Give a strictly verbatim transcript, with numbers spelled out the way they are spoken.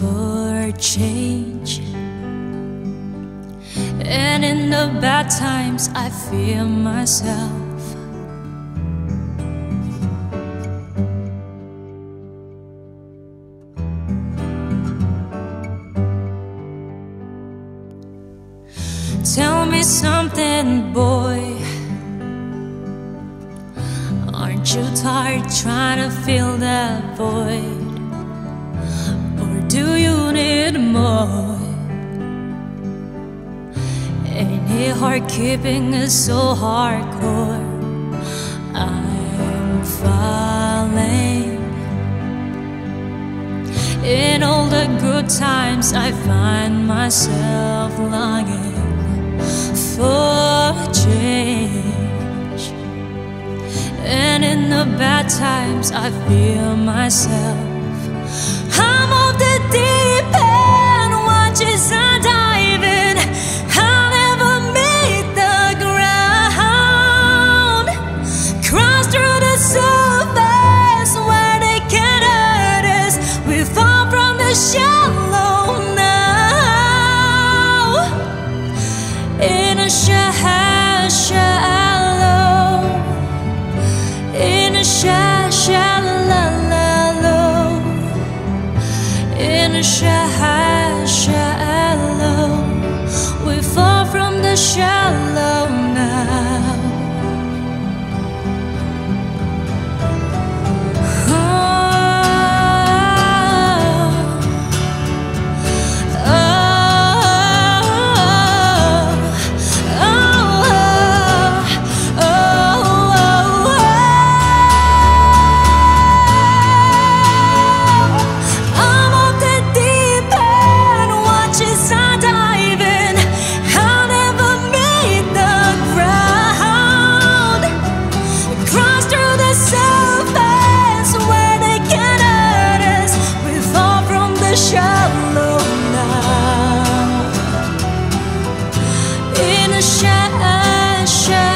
for change, and in the bad times I fear myself. Tell me something, boy. Aren't you tired trying to fill that void, or do you need more? Ain't it hard keeping it so hardcore? I'm falling. In all the good times I find myself longing for change, and in the bad times I feel myself. I'm on the deep end, watch as I dive in. I'll never meet the ground. Cross through the surface where they can't hurt us. We fall from the shallow now. In a shallow, in a shallow, in a shallow, we fall from the shallow now. Shallow now, in a shallow.